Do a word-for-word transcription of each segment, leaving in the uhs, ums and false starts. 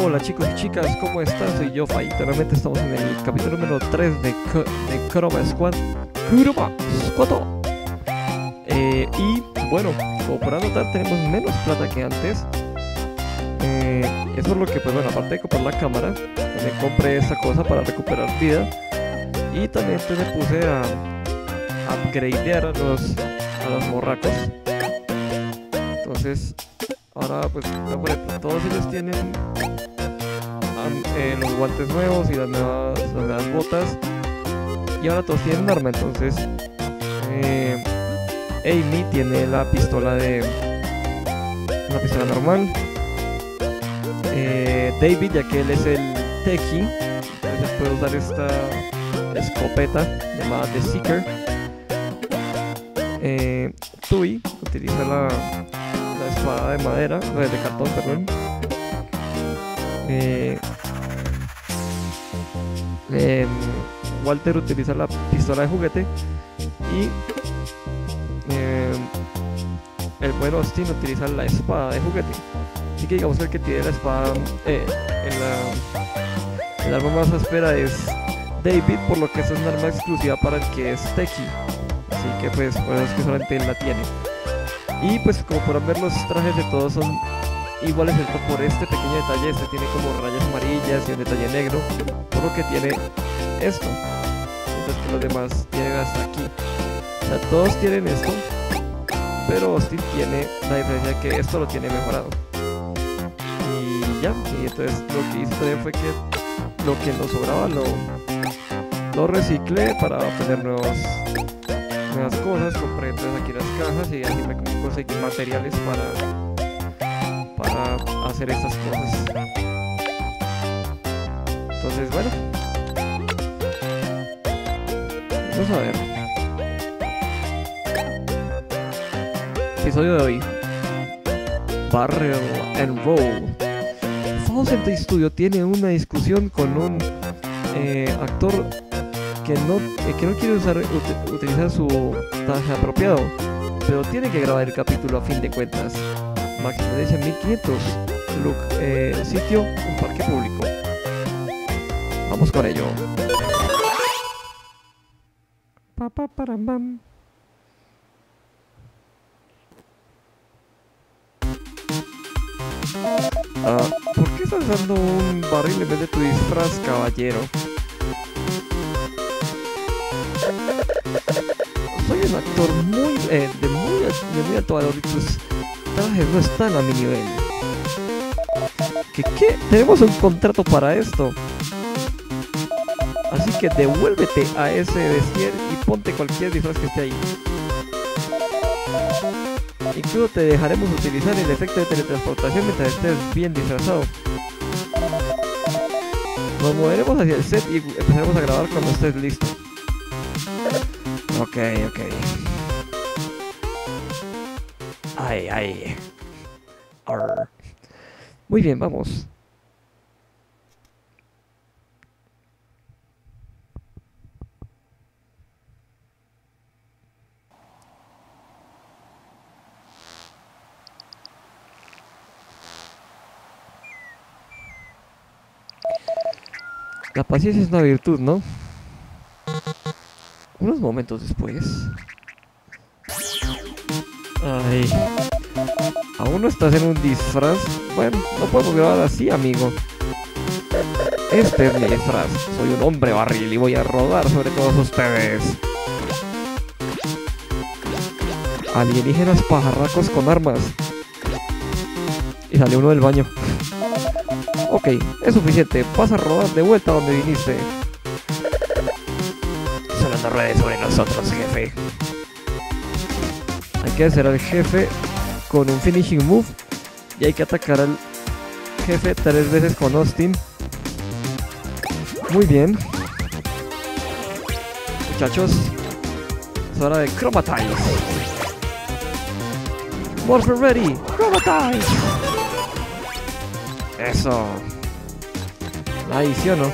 Hola chicos y chicas, ¿cómo están? Soy yo, Fayito. Realmente estamos en el capítulo número tres de, de Chroma Squad Chroma Squad eh, y bueno, como podrán notar, tenemos menos plata que antes. eh, Eso es lo que, pues bueno, aparte de comprar la cámara, también compré esta cosa para recuperar vida. Y también pues, me puse a upgradear a los, a los morracos. Entonces ahora pues por ejemplo, todos ellos tienen um, eh, los guantes nuevos y las nuevas, las nuevas botas, y ahora todos tienen arma. Entonces eh, Amy tiene la pistola de una pistola normal. eh, David, ya que él es el techie, entonces puede usar esta escopeta llamada The Seeker. eh, Tui utiliza la espada de madera, no, de cartón, perdón. Eh, eh, Walter utiliza la pistola de juguete y eh, el buen Austin utiliza la espada de juguete. Así que digamos que el que tiene la espada, eh, en la, el arma más áspera es David, por lo que es un arma exclusiva para el que es Techie. Así que pues por eso es que solamente él la tiene. Y pues como podrán ver, los trajes de todos son iguales, excepto por este pequeño detalle. Este tiene como rayas amarillas y un detalle negro, por lo que tiene esto, mientras que los demás tienen hasta aquí. O sea, todos tienen esto, pero Austin tiene la diferencia de que esto lo tiene mejorado. Y ya, y entonces lo que hice también fue que lo que nos sobraba lo, lo reciclé para obtener nuevos... Las cosas, compré entonces aquí las cajas y así me conseguí materiales para, para hacer estas cosas. Entonces bueno, vamos a ver episodio de hoy: Barrel and Roll. F A O Sentai Studio tiene una discusión con un eh, actor Que no, eh, que no quiere usar, ut utilizar su traje apropiado, pero tiene que grabar el capítulo a fin de cuentas. Máximo de mil quinientos. Look, eh, sitio, un parque público. Vamos con ello. Ah, ¿por qué estás usando un barril en vez de tu disfraz, caballero? Soy un actor muy, eh, de muy, de muy alto valor y tus trajes no están a mi nivel. ¿Qué, qué? Tenemos un contrato para esto. Así que devuélvete a ese vestier y ponte cualquier disfraz que esté ahí. Incluso te dejaremos utilizar el efecto de teletransportación mientras estés bien disfrazado. Nos moveremos hacia el set y empezaremos a grabar cuando estés listo. Ok, ok. Ay, ay. Arr. Muy bien, vamos. La paciencia es una virtud, ¿no? Unos momentos después. Ay. ¿Aún no estás en un disfraz? Bueno, no puedo grabar así, amigo. Este es mi disfraz. Soy un hombre barril y voy a rodar sobre todos ustedes. Alienígenas pajarracos con armas. Y salió uno del baño. Ok, es suficiente. Vas a rodar de vuelta donde viniste. No ruedes sobre nosotros, jefe. Hay que hacer al jefe con un finishing move y hay que atacar al jefe tres veces con Austin. Muy bien, muchachos, es hora de Chromatize. Morpher Ready, Chromatize. Eso. Ahí sí o no.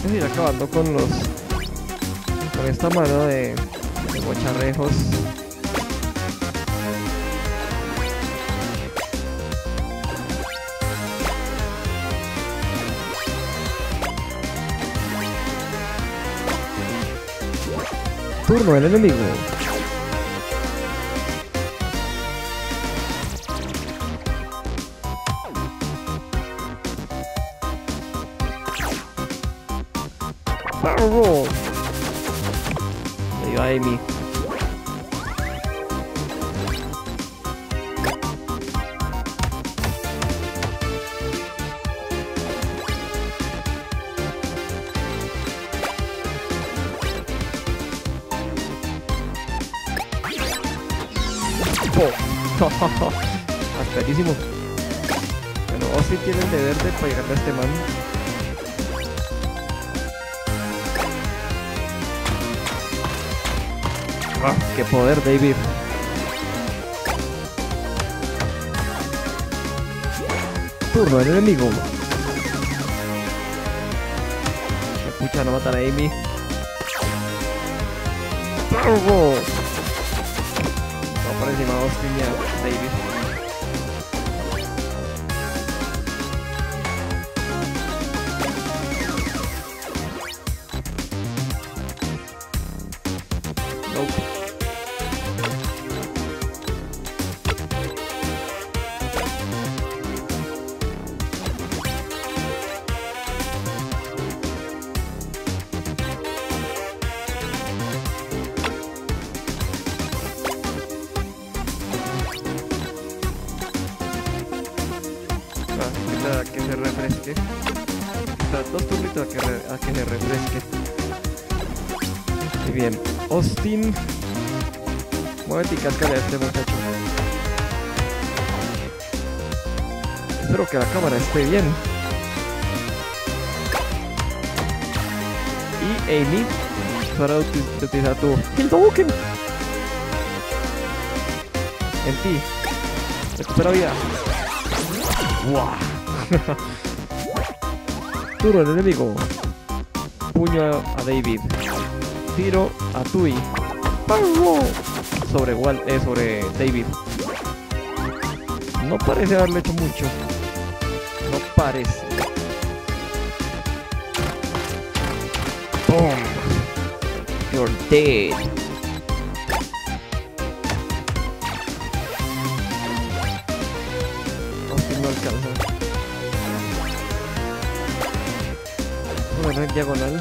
Es decir, acabando con los... con esta mano de... de bocharrejos. Turno del enemigo. Barrel roll. Le dio a Amy. Está clarísimo. Bueno, o si tiene el deber de pegarle a este man. Ah, ¡qué poder, David! Turno del enemigo. Me pucha, no matar a Amy. ¡Bravo! Por encima de Austin y a David. Nope. A que se refresque. O sea, dos turnitos a que, re a que se refresque. Muy bien, Austin, muévete y cáscale a este muchacho. Espero que la cámara esté bien. Y Amy para utilizar tu Hildoken en ti. Recupera vida. Wow. Turno al enemigo. Puño a David. Tiro a Tui. ¡Pau! Sobre Wal, eh, sobre David. No parece haberle hecho mucho. No parece. ¡Boom! You're dead. No, no alcanza. Una diagonal.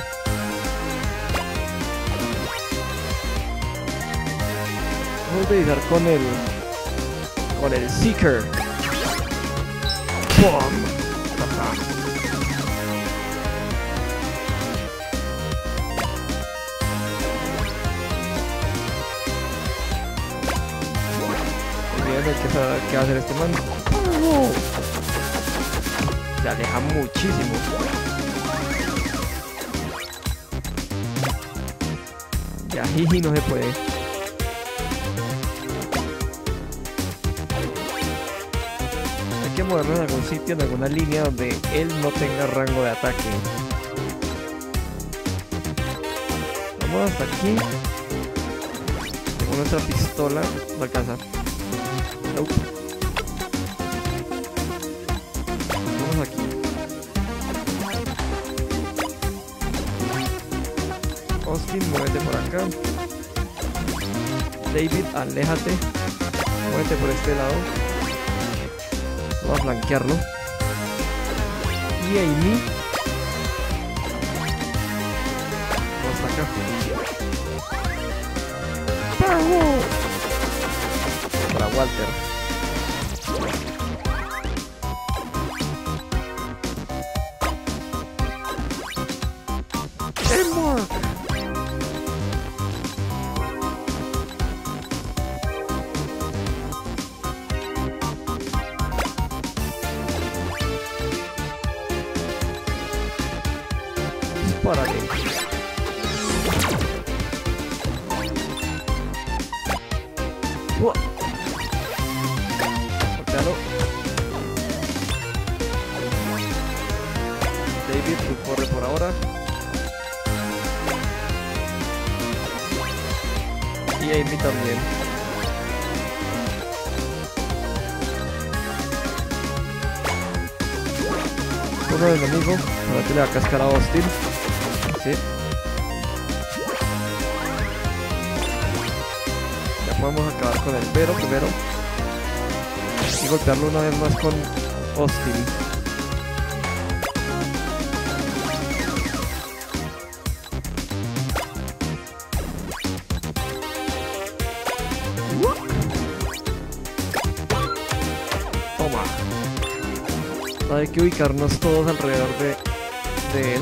Voy a utilizar con el... con el Seeker. Miren qué va a hacer este man. Se aleja muchísimo. Ya, jiji, no se puede. Hay que moverlo en algún sitio, en alguna línea donde él no tenga rango de ataque. Vamos hasta aquí. Con nuestra pistola no alcanza. Nope. Vamos aquí. Austin, muévete por acá. David, aléjate. Muévete por este lado. Vamos a flanquearlo. Y Amy. Vamos hasta acá. ¡Bravo! Para Walter. Para que David corre por ahora. y a mí también. Uno del amigo, ahora tiene la cáscara hostil. Sí. Ya podemos acabar con él, pero primero y golpearlo una vez más con hostil. Hay que ubicarnos todos alrededor de, de él.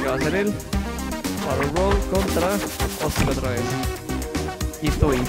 ¿Qué va a hacer él? Power Roll contra Hostil otra vez. Y estoy.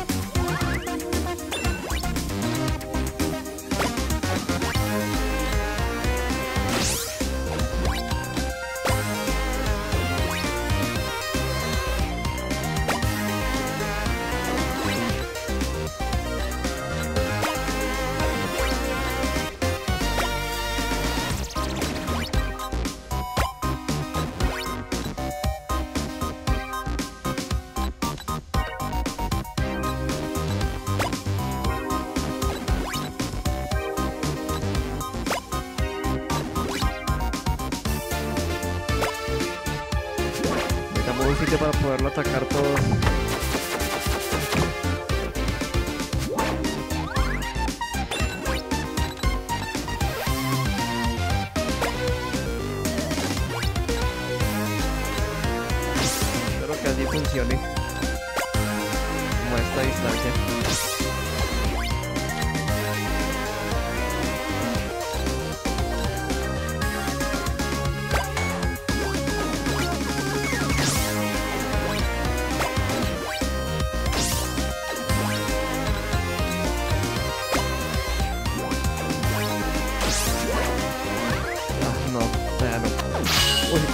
Un sitio para poderlo atacar todos. Espero que así funcione, como a esta distancia.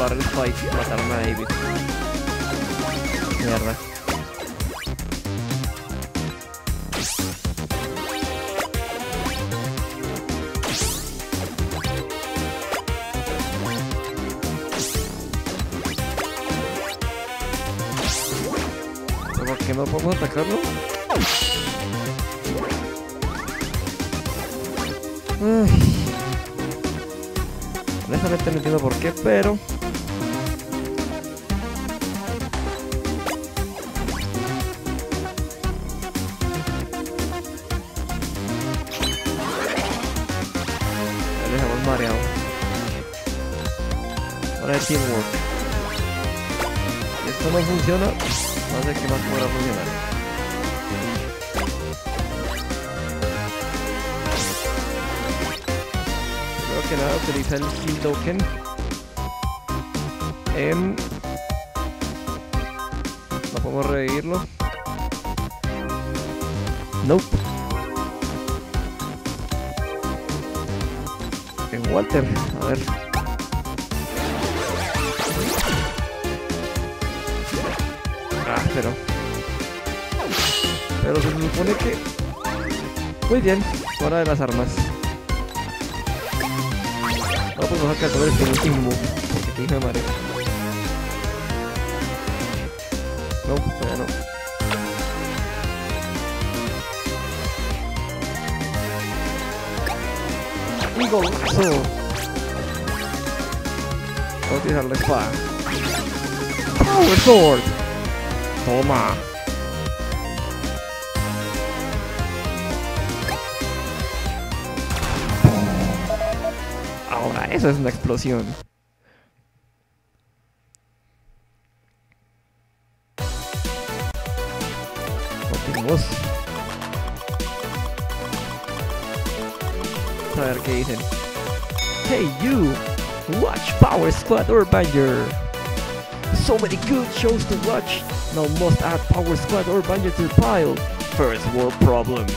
El fight, mataron a David. Mierda. ¿Pero por qué no podemos atacarlo? Ay. Honestamente no entiendo por qué, pero... teamwork. Si esto no funciona, no sé qué más podrá funcionar. Creo que nada, utiliza el Shield Token. Em... No podemos revivirlo. Nope. En Walter, a ver. Pero, pero se supone que... Muy bien, fuera de las armas. No podemos sacar todo el último, porque te dije madre. No, todavía no. ¡Un golazo! Voy a utilizar la espada. ¡Power Sword! Toma. Ahora eso es una explosión. Continuamos. A ver qué dicen. Hey you, watch Power Squad Urbanger. So many good shows to watch. Now must add Power Squad Urbanger to the pile. First world problems.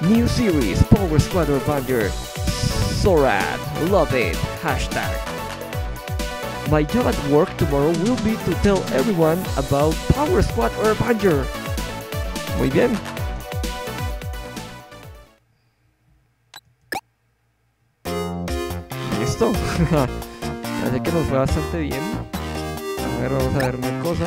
New series Power Squad Urbanger. Sorad, love it. Hashtag. My job at work tomorrow will be to tell everyone about Power Squad Urbanger. Muy bien. esto. Así que nos fue bastante bien. A ver, vamos a ver una cosa.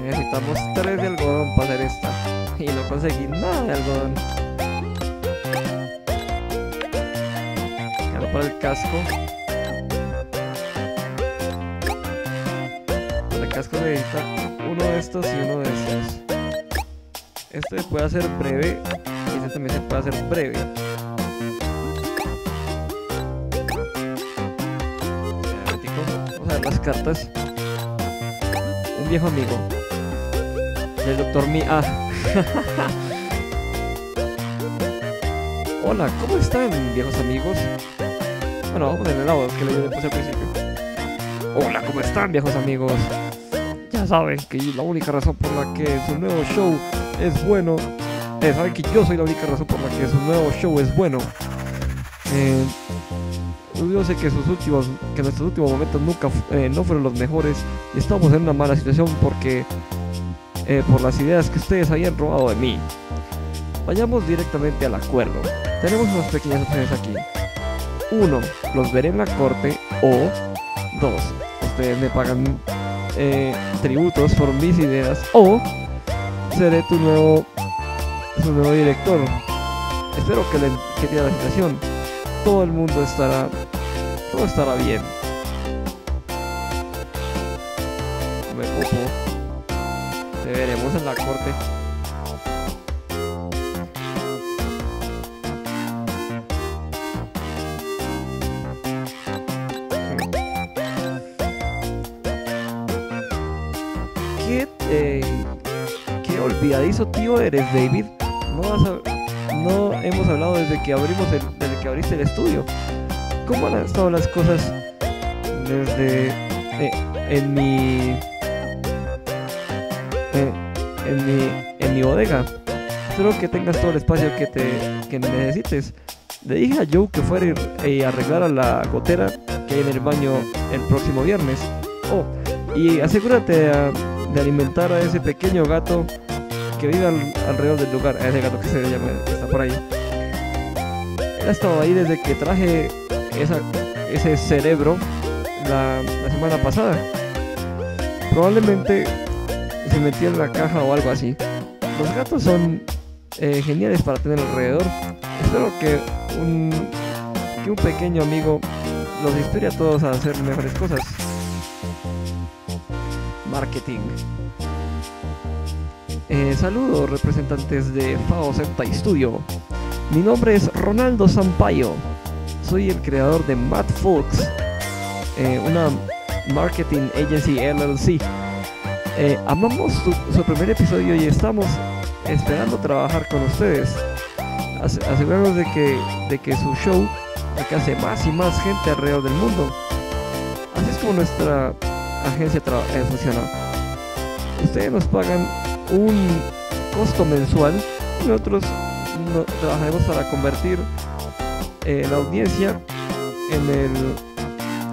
Necesitamos tres de algodón para hacer esta. Y no conseguí nada de algodón. Ahora para el casco. Casco necesita uno de estos y uno de estos. Este se puede hacer breve y este también se puede hacer breve. Vamos a ver las cartas. Un viejo amigo del doctor Mia. Hola, ¿cómo están, viejos amigos? Bueno, vamos a ponerle la voz que le puse al principio. Hola, ¿cómo están, viejos amigos? Ya saben que la única razón por la que su nuevo show es bueno, eh, saben que yo soy la única razón por la que su nuevo show es bueno. Eh, yo sé que sus últimos, que nuestros últimos momentos nunca eh, no fueron los mejores y estamos en una mala situación porque eh, por las ideas que ustedes habían robado de mí. Vayamos directamente al acuerdo. Tenemos unas pequeñas opciones aquí. Uno, los veré en la corte, o dos, ustedes me pagan Eh, tributos por mis ideas, o seré tu nuevo su nuevo director. Espero que le entienda la situación. Todo el mundo estará todo estará bien. Me ocupo. Te veremos en la corte. Eh, qué olvidadizo tío eres, David. No, vas a, no hemos hablado desde que abrimos el, desde que abriste el estudio. ¿Cómo han estado las cosas desde eh, en mi eh, en mi en mi bodega? Espero que tengas todo el espacio que te que necesites. Le dije a Joe que fuera y eh, arreglara la gotera que hay en el baño el próximo viernes. Oh, y asegúrate de uh, de alimentar a ese pequeño gato que vive al, alrededor del lugar, a ese gato que se llama, está por ahí. Él ha estado ahí desde que traje esa, ese cerebro la, la semana pasada. Probablemente se metió en la caja o algo así. Los gatos son eh, geniales para tener alrededor. Espero que un, que un pequeño amigo los inspire a todos a hacer mejores cosas. Marketing. Eh, saludos, representantes de F A O Sentai Studio. Mi nombre es Ronaldo Sampaio. Soy el creador de Mad Fox, eh, una marketing agency L L C. Eh, amamos su, su primer episodio y estamos esperando trabajar con ustedes. Ase asegurarnos de que, de que su show alcance más y más gente alrededor del mundo. Así es como nuestra agencia eh, funciona. Ustedes nos pagan un costo mensual y nosotros no, trabajaremos para convertir eh, la audiencia en, el,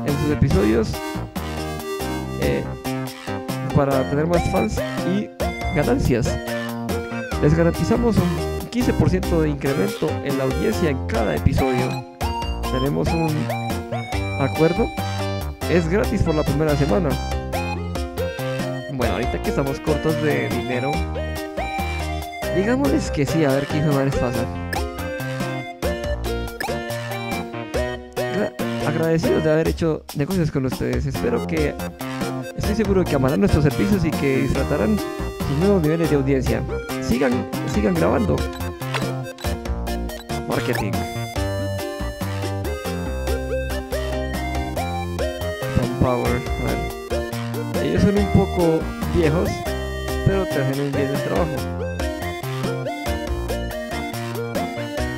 en sus episodios eh, para tener más fans y ganancias. Les garantizamos un quince por ciento de incremento en la audiencia en cada episodio. Tenemos un acuerdo. Es gratis por la primera semana. Bueno, ahorita que estamos cortos de dinero, digámosles que sí, a ver qué les pasa. Gra Agradecidos de haber hecho negocios con ustedes. Espero que... Estoy seguro que amarán nuestros servicios y que disfrutarán sus nuevos niveles de audiencia. Sigan, sigan grabando. Marketing. Power. Ellos son un poco viejos, pero te hacen un bien el trabajo.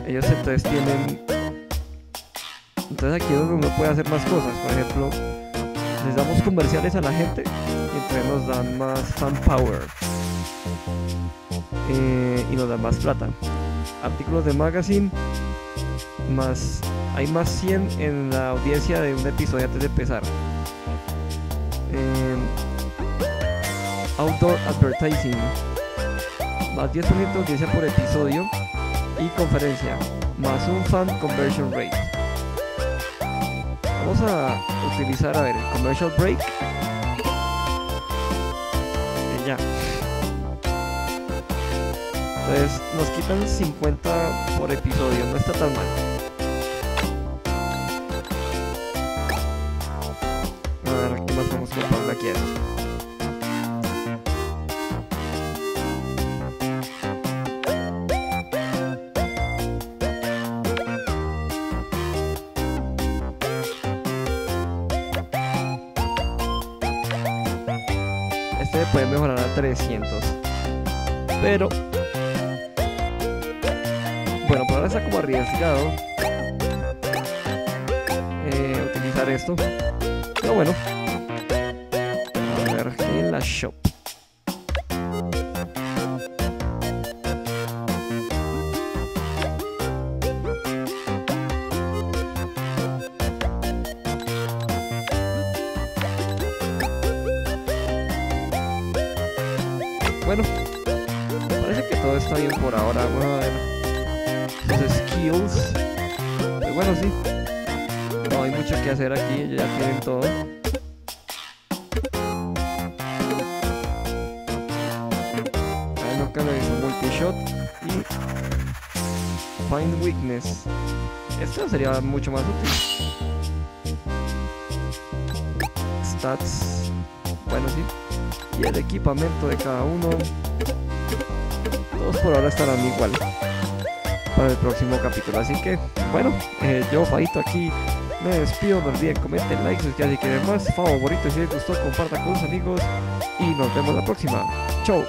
Ellos entonces tienen... Entonces aquí es donde uno puede hacer más cosas. Por ejemplo, les damos comerciales a la gente y entonces nos dan más fan power. Eh, y nos dan más plata. Artículos de magazine. Más... Hay más cien en la audiencia de un episodio antes de empezar. Eh, Outdoor Advertising, más diez de audiencia por episodio y conferencia, más un fan conversion rate. Vamos a utilizar, a ver, el commercial break. Y ya. Entonces nos quitan cincuenta por episodio, no está tan mal. A ver, ¿qué más vamos a comprarle aquí a esto? Puede mejorar a trescientos, pero bueno, por ahora está como arriesgado eh, utilizar esto, pero bueno, a ver, en la shop está bien por ahora. Vamos a ver los skills. Pues bueno, sí, no hay mucho que hacer aquí, ya tienen todo. Acá lo hizo multishot y find weakness. Esto sería mucho más útil. Stats, bueno, sí, y el equipamiento de cada uno. Todos por ahora estarán igual para el próximo capítulo, así que bueno, eh, yo Faito aquí me despido. No olviden, comenten, like, suscríbanse si quieren más. Favorito, si les gustó, compartan con sus amigos y nos vemos la próxima. Chau.